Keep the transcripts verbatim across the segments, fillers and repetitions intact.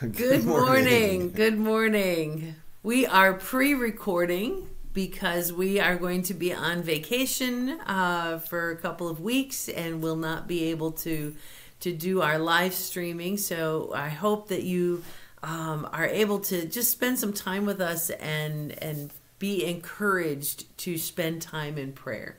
Good, Good morning. morning. Good morning. We are pre-recording because we are going to be on vacation uh, for a couple of weeks and will not be able to to do our live streaming. So I hope that you um, are able to just spend some time with us and and be encouraged to spend time in prayer.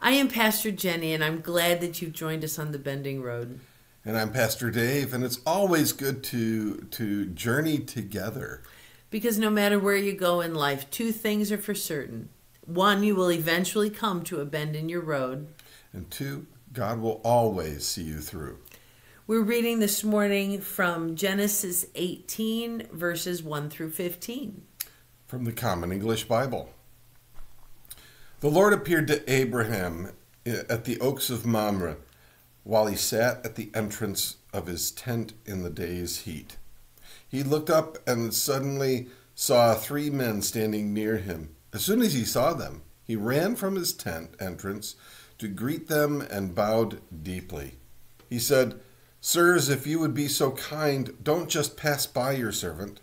I am Pastor Jenny, and I'm glad that you've joined us on the Bending Road. And I'm Pastor Dave, and it's always good to to journey together. Because no matter where you go in life, two things are for certain. One, you will eventually come to a bend in your road. And two, God will always see you through. We're reading this morning from Genesis eighteen, verses one through fifteen. From the Common English Bible. The Lord appeared to Abraham at the oaks of Mamre, while he sat at the entrance of his tent in the day's heat. He looked up and suddenly saw three men standing near him. As soon as he saw them, he ran from his tent entrance to greet them and bowed deeply. He said, "Sirs, if you would be so kind, don't just pass by your servant.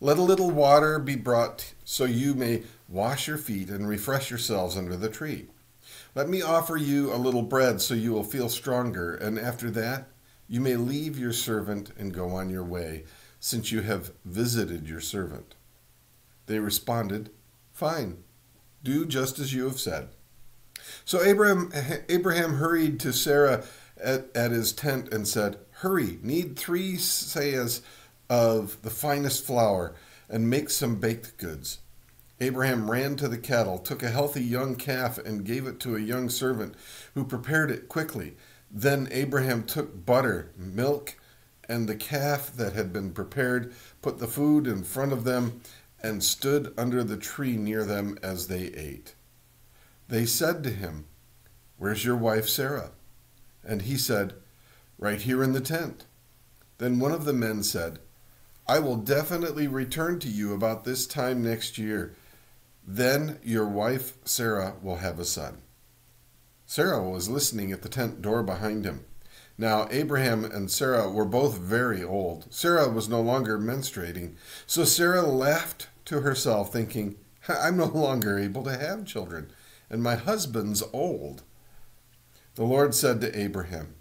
Let a little water be brought so you may wash your feet and refresh yourselves under the tree. Let me offer you a little bread so you will feel stronger, and after that you may leave your servant and go on your way, since you have visited your servant." They responded, "Fine, do just as you have said." So Abraham, Abraham hurried to Sarah at, at his tent and said, "Hurry, knead three seahs of the finest flour and make some baked goods." Abraham ran to the cattle, took a healthy young calf, and gave it to a young servant who prepared it quickly. Then Abraham took butter, milk, and the calf that had been prepared, put the food in front of them, and stood under the tree near them as they ate. They said to him, "Where's your wife Sarah?" And he said, "Right here in the tent." Then one of the men said, "I will definitely return to you about this time next year. Then your wife, Sarah, will have a son." Sarah was listening at the tent door behind him. Now Abraham and Sarah were both very old. Sarah was no longer menstruating. So Sarah laughed to herself, thinking, "I'm no longer able to have children, and my husband's old." The Lord said to Abraham,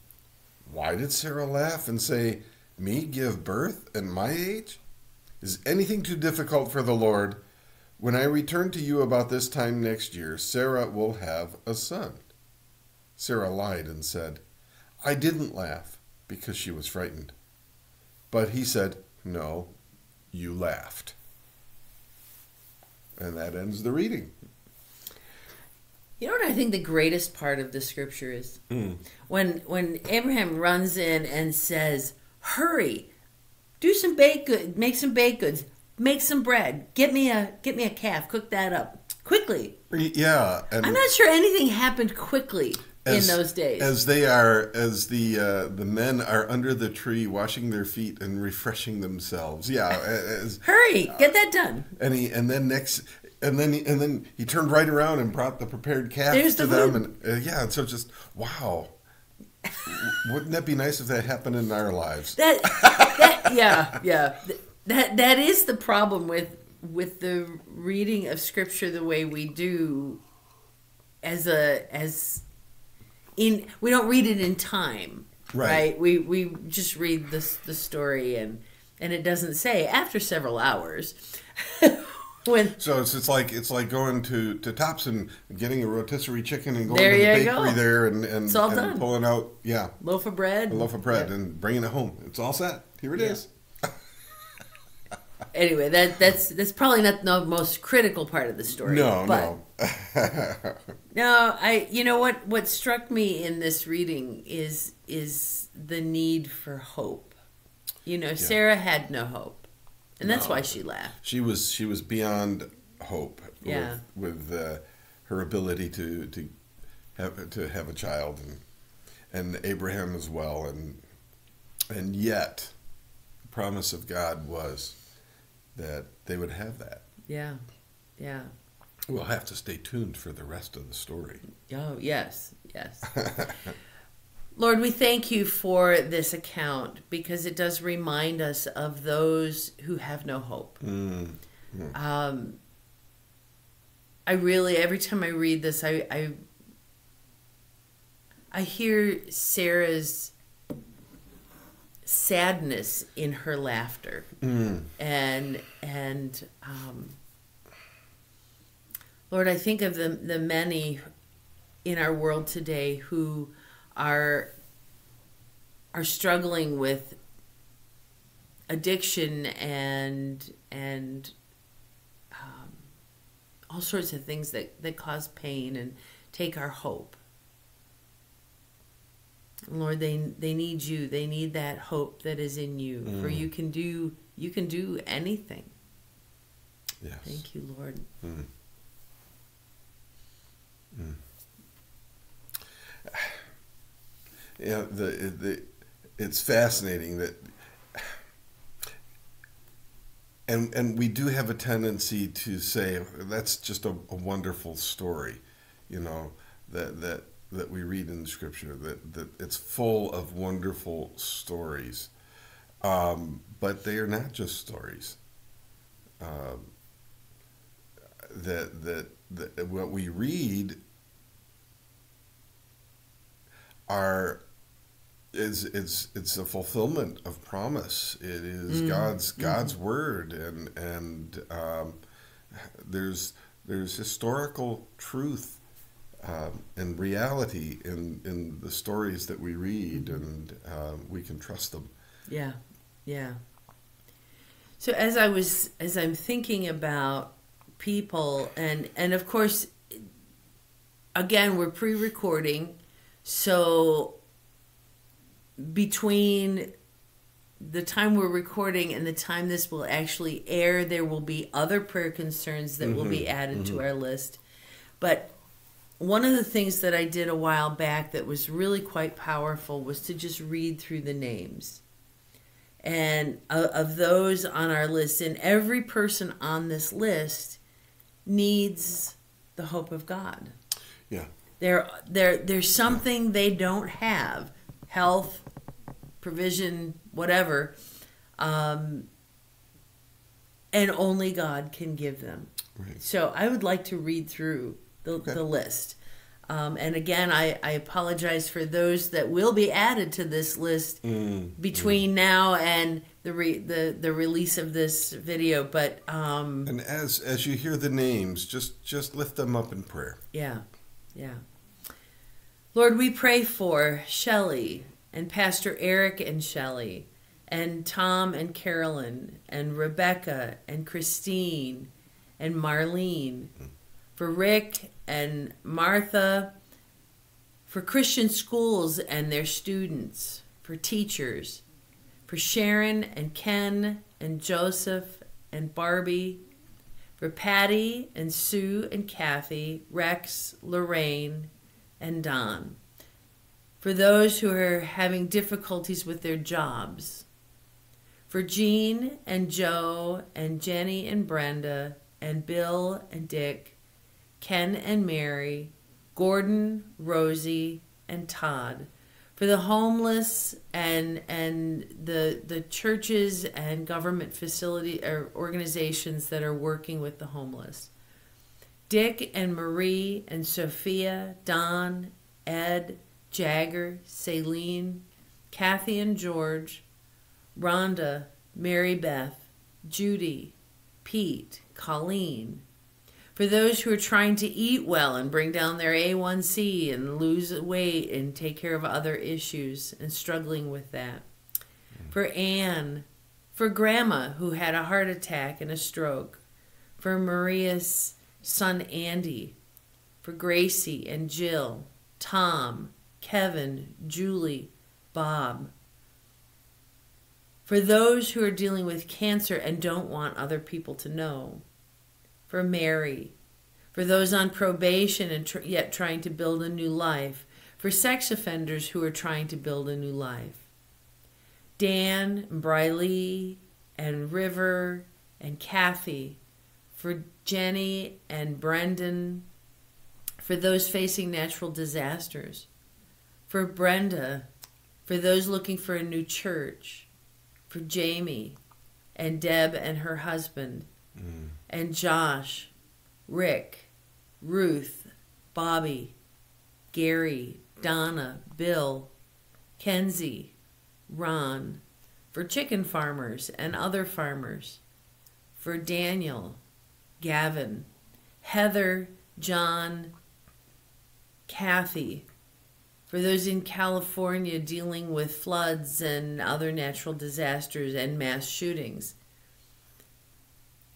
"Why did Sarah laugh and say, 'Me give birth at my age?' Is anything too difficult for the Lord? When I return to you about this time next year, Sarah will have a son." Sarah lied and said, "I didn't laugh," because she was frightened. But he said, "No, you laughed." And that ends the reading. You know what I think the greatest part of the scripture is? Mm. When, when Abraham runs in and says, "Hurry, do some baked goods, make some baked goods. Make some bread. Get me a get me a calf. Cook that up quickly." Yeah, and I'm not sure anything happened quickly as, in those days. As they are, as the uh, the men are under the tree washing their feet and refreshing themselves. Yeah, as, hurry, uh, get that done. And he and then next and then and then he turned right around and brought the prepared calf There's to the them. Food. And uh, yeah, and so just wow. Wouldn't that be nice if that happened in our lives? That, that yeah yeah. That that is the problem with with the reading of scripture the way we do, as a as in we don't read it in time, right? right? We we just read this the story and and it doesn't say after several hours. When so it's it's like it's like going to to Tops and getting a rotisserie chicken and going to the bakery go. there and and, it's all and done. pulling out yeah loaf of bread a loaf of bread yeah. and bringing it home. It's all set. Here it yeah. is. Anyway, that that's that's probably not the most critical part of the story. No, but, no. no, I you know what what struck me in this reading is is the need for hope. You know, yeah. Sarah had no hope. And that's no. why she laughed. She was she was beyond hope yeah. with, with uh, her ability to to have to have a child and and Abraham as well, and and yet the promise of God was that they would have that. Yeah, yeah. We'll have to stay tuned for the rest of the story. Oh, yes, yes. Lord, we thank you for this account because it does remind us of those who have no hope. Mm. Mm. Um, I really, every time I read this, I, I, I hear Sarah's sadness in her laughter, mm. and and um, Lord, I think of the the many in our world today who are are struggling with addiction and and um, all sorts of things that that cause pain and take our hope. Lord, they they need you. They need that hope that is in you. Mm. For you can do you can do anything. Yes. Thank you, Lord. Mm. Mm. Yeah, the, the it's fascinating that, and and we do have a tendency to say that's just a, a wonderful story, you know, that that that we read in the scripture, that that it's full of wonderful stories, um, but they are not just stories. Um, that, that that what we read are. It's it's it's a fulfillment of promise. It is mm. God's God's mm. word, and and um, there's there's historical truth um, and reality in in the stories that we read, mm-hmm. and uh, we can trust them. Yeah, yeah. So as I was as I'm thinking about people, and and of course, again we're pre-recording, so. Between the time we're recording and the time this will actually air, there will be other prayer concerns that mm-hmm. will be added mm-hmm. to our list. But one of the things that I did a while back that was really quite powerful was to just read through the names and of those on our list. And every person on this list needs the hope of God. Yeah. There, there, there's something yeah. they don't have. Health, provision, whatever, um, and only God can give them. Right. So I would like to read through the, okay. the list. Um, and again, I, I apologize for those that will be added to this list mm, between mm. now and the, re the the release of this video. But um, and as as you hear the names, just just lift them up in prayer. Yeah, yeah. Lord, we pray for Shelley and Pastor Eric and Shelley and Tom and Carolyn and Rebecca and Christine and Marlene, for Rick and Martha, for Christian schools and their students, for teachers, for Sharon and Ken and Joseph and Barbie, for Patty and Sue and Kathy, Rex, Lorraine, and Don, for those who are having difficulties with their jobs, for Jean and Joe and Jenny and Brenda and Bill and Dick, Ken and Mary, Gordon, Rosie, and Todd, for the homeless and and the the churches and government facility or organizations that are working with the homeless. Dick and Marie and Sophia, Don, Ed, Jagger, Celine, Kathy and George, Rhonda, Mary Beth, Judy, Pete, Colleen. For those who are trying to eat well and bring down their A one C and lose weight and take care of other issues and struggling with that. For Anne, for Grandma who had a heart attack and a stroke, for Maria's son Andy, for Gracie and Jill, Tom, Kevin, Julie, Bob. For those who are dealing with cancer and don't want other people to know. For Mary. For those on probation and tr yet trying to build a new life. For sex offenders who are trying to build a new life. Dan, Briley, and River, and Kathy. For Jenny and Brendan, for those facing natural disasters, for Brenda for those looking for a new church, for Jamie and Deb and her husband, mm. and Josh, Rick, Ruth, Bobby, Gary, Donna, Bill, Kenzie, Ron, for chicken farmers and other farmers, for Daniel, Gavin, Heather, John, Kathy, for those in California dealing with floods and other natural disasters and mass shootings,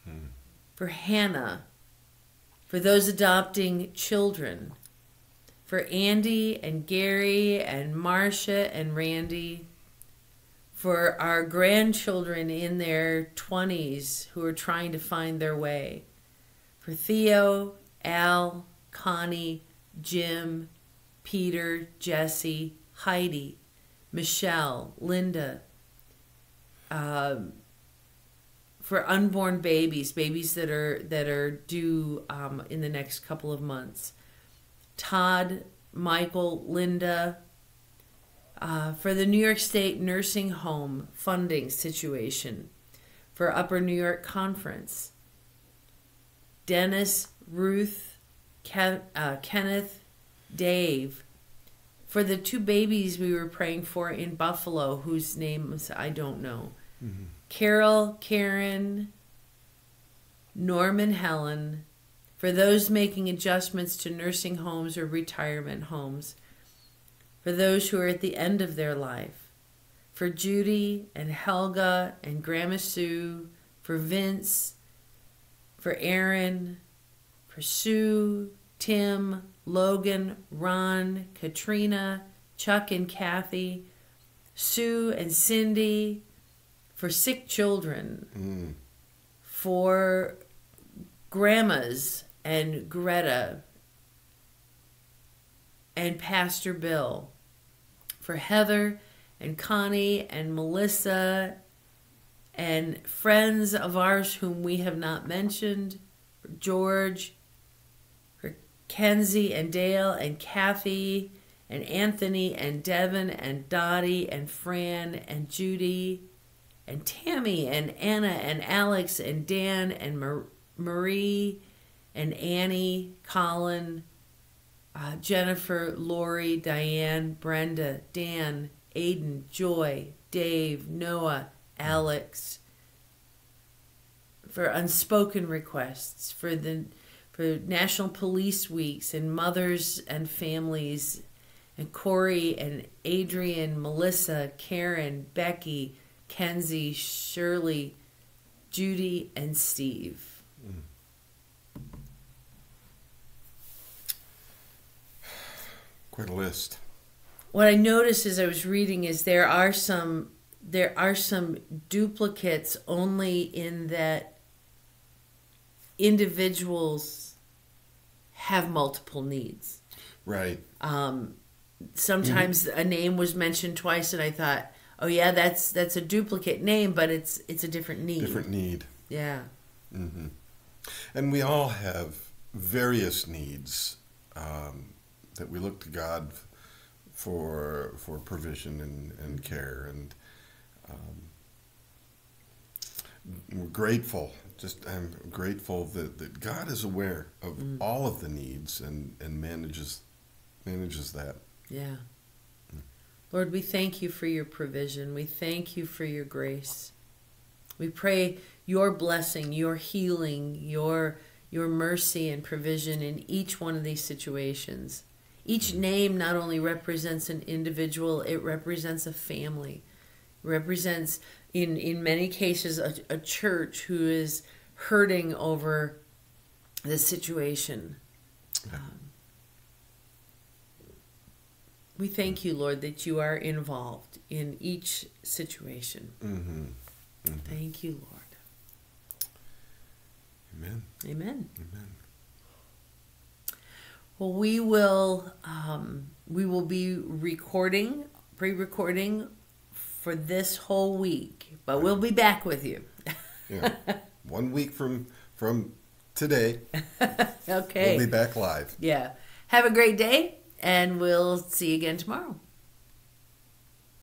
hmm. for Hannah, for those adopting children, for Andy and Gary and Marcia and Randy, for our grandchildren in their twenties who are trying to find their way, for Theo, Al, Connie, Jim, Peter, Jesse, Heidi, Michelle, Linda, um, for unborn babies, babies that are that are due um, in the next couple of months, Todd, Michael, Linda, uh, for the New York State nursing home funding situation, for Upper New York Conference, Dennis, Ruth, Ke uh, Kenneth, Dave, for the two babies we were praying for in Buffalo, whose names I don't know, mm-hmm. Carol, Karen, Norman, Helen, for those making adjustments to nursing homes or retirement homes, for those who are at the end of their life, for Judy and Helga and Grandma Sue, for Vince, for Aaron, for Sue, Tim, Logan, Ron, Katrina, Chuck and Kathy, Sue and Cindy, for sick children, mm. for grandmas and Greta and Pastor Bill, for Heather and Connie and Melissa and friends of ours whom we have not mentioned, for George, Kenzie and Dale and Kathy and Anthony and Devin and Dottie and Fran and Judy and Tammy and Anna and Alex and Dan and Marie and Annie, Colin, uh, Jennifer, Lori, Diane, Brenda, Dan, Aiden, Joy, Dave, Noah, Alex, for unspoken requests, for the for National Police Weeks and mothers and families, and Corey and Adrian, Melissa, Karen, Becky, Kenzie, Shirley, Judy, and Steve. Mm. Quite a list. What I noticed as I was reading is there are some there are some duplicates, only in that individuals have multiple needs. Right. Um, sometimes mm-hmm. a name was mentioned twice, and I thought, oh yeah, that's that's a duplicate name, but it's it's a different need. Different need. Yeah. Mm-hmm. And we all have various needs um, that we look to God for for provision and, and care, and um, we're grateful. Just, I'm grateful that, that God is aware of mm. all of the needs and, and manages manages that. Yeah. Mm. Lord, we thank you for your provision. We thank you for your grace. We pray your blessing, your healing, your, your mercy and provision in each one of these situations. Each mm. name not only represents an individual, it represents a family, it represents... In, in many cases, a, a church who is hurting over the situation. Yeah. Um, we thank you, Lord, that you are involved in each situation. Mm-hmm. Mm-hmm. Thank you, Lord. Amen. Amen. Amen. Well, we will, um, we will be recording, pre-recording, for this whole week, but we'll be back with you. Yeah. One week from from today. Okay. We'll be back live. Yeah. Have a great day, and we'll see you again tomorrow.